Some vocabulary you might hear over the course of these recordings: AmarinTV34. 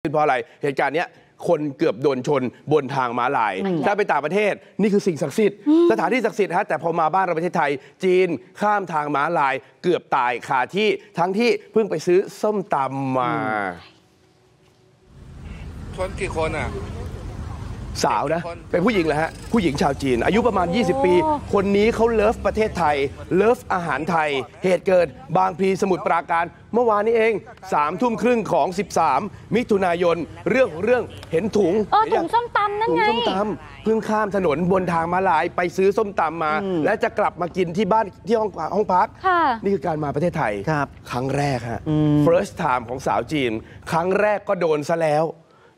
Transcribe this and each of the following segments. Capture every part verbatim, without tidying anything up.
เพราะอะไรเหตุการณ์เนี้ยคนเกือบโดนชนบนทางม้าลายถ้าไปต่างประเทศนี่คือสิ่งศักดิ์สิทธิ์สถานที่ศักดิ์สิทธิ์ฮะแต่พอมาบ้านเราประเทศไทยจีนข้ามทางม้าลายเกือบตายคาที่ทั้งที่เพิ่งไปซื้อส้มตำมาชนกี่คนอ่ะสาวนะเป็นผู้หญิงแหละฮะผู้หญิงชาวจีนอายุประมาณยี่สิบปีคนนี้เขาเลิฟประเทศไทยเลิฟอาหารไทยเหตุเกิดบางพลีสมุทรปราการเมื่อวานนี้เองสามทุ่มครึ่งของสิบสามมิถุนายนเรื่องของเรื่องเห็นถุงเออถุงส้มตำนั่นไงถุงส้มตำเพิ่งข้ามถนนบนทางม้าลายไปซื้อส้มตำมาและจะกลับมากินที่บ้านที่ห้องห้องพักนี่คือการมาประเทศไทยครั้งแรกฮะ first time ของสาวจีนครั้งแรกก็โดนซะแล้ว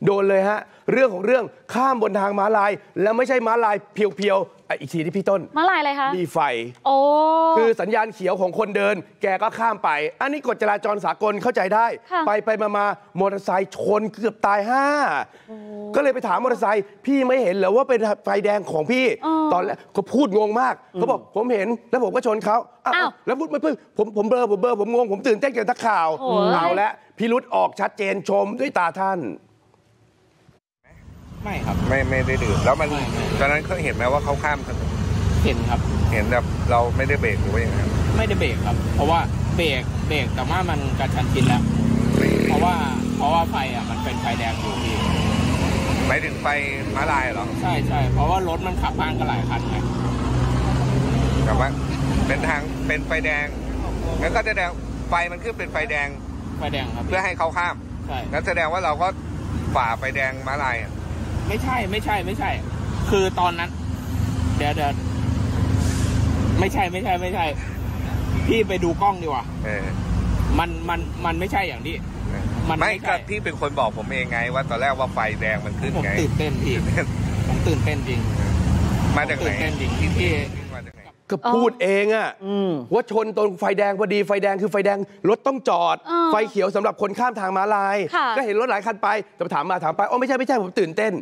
โดนเลยฮะเรื่องของเรื่องข้ามบนทางม้าลายแล้วไม่ใช่ม้าลายเพียวๆอีกทีที่พี่ต้นม้าลายอะไรคะมีไฟโอ้คือสัญญาณเขียวของคนเดินแกก็ข้ามไปอันนี้กฎจราจรสากลเข้าใจได้ไปไปมามามอเตอร์ไซค์ชนเกือบตายห้าก็เลยไปถามมอเตอร์ไซค์พี่ไม่เห็นเหรอว่าเป็นไฟแดงของพี่ตอนแรกเขาพูดงงมากเขาบอกผมเห็นแล้วผมก็ชนเขาอ้าวแล้วพูดไม่พึ่งผมผมเบลอผมเบลอผมงงผมตื่นเต้นกับนักข่าวเอาละพิรุธออกชัดเจนชมด้วยตาท่านไม่ครับไม่ไม่ได้ดื่มแล้วมันตอนนั้นเขาเห็นไหมว่าเขาข้ามถนนเห็นครับเห็นแบบเราไม่ได้เบรกหรือว่าอย่างไรไม่ได้เบรกครับเพราะว่าเบรกเบรกแต่ว่ามันกระชั้นชิดแล้วเพราะว่าเพราะว่าไฟอ่ะมันเป็นไฟแดงอยู่ที่หมายถึงไฟม้าลายเหรอใช่ใช่เพราะว่ารถมันขับผ่านกันหลายคันไงแต่ว่าเป็นทางเป็นไฟแดงงั้นก็จะแดงไฟมันขึ้นเป็นไฟแดงไฟแดงครับเพื่อให้เขาข้ามใช่งั้นแสดงว่าเราก็ฝ่าไฟแดงม้าลายไม่ใช่ไม่ใช่ไม่ใช่คือตอนนั้นเดี๋ยวเดี๋ยวไม่ใช่ไม่ใช่ไม่ใช่พี่ไปดูกล้องดีกว่ามันมันมันไม่ใช่อย่างที่มันไม่ก็พี่เป็นคนบอกผมเองไงว่าตอนแรกว่าไฟแดงมันขึ้นไงผมตื่นเต้นพี่ผมตื่นเต้นจริงมาจากไหนตื่นเต้นจริงที่พี่ก็พูดเองอะว่าชนตรงไฟแดงพอดีไฟแดงคือไฟแดงรถต้องจอดไฟเขียวสำหรับคนข้ามทางม้าลายก็เห็นรถหลายคันไปแต่ถามมาถามไปอ๋อไม่ใช่ไม่ใช่ผมตื่นเต้น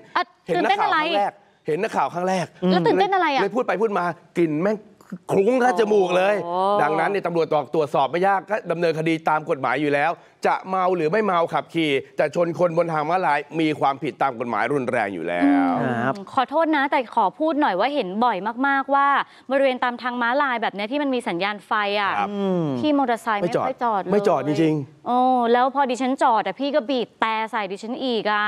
เห็นนักข่าวครั้งแรกเห็นนักข่าวครั้งแรกแล้วตื่นเต้นอะไรอะเลยพูดไปพูดมากลิ่นแม่งคลุ้งข้าจมูกเลยดังนั้นในตำรวจตรวจตรวจสอบไม่ยากก็ดำเนินคดีตามกฎหมายอยู่แล้วจะเมาหรือไม่เมาขับขี่แต่ชนคนบนทางม้าลายมีความผิดตามกฎหมายรุนแรงอยู่แล้วขอโทษนะแต่ขอพูดหน่อยว่าเห็นบ่อยมากๆว่าบริเวณตามทางม้าลายแบบนี้ที่มันมีสัญญาณไฟอ่ะที่มอเตอร์ไซค์ไม่ค่อยจอดไม่จอดจริงๆโอ้แล้วพอดิฉันจอดแต่พี่ก็บีบแต่ใส่ดิฉันอีกอ่ะ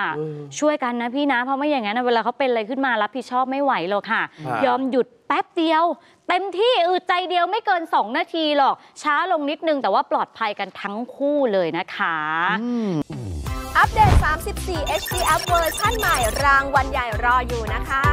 ช่วยกันนะพี่นะเพราะไม่อย่างนั้นเวลาเขาเป็นอะไรขึ้นมารับผิดชอบไม่ไหวหรอกค่ะยอมหยุดแป๊บเดียวเต็มที่อืดใจเดียวไม่เกินสองนาทีหรอกช้าลงนิดนึงแต่ว่าปลอดภัยกันทั้งคู่เลยนะคะอัปเดตสามสิบสี่ เอช ดี อัพ เวอร์ชั่นใหม่รางวัลใหญ่รออยู่นะคะ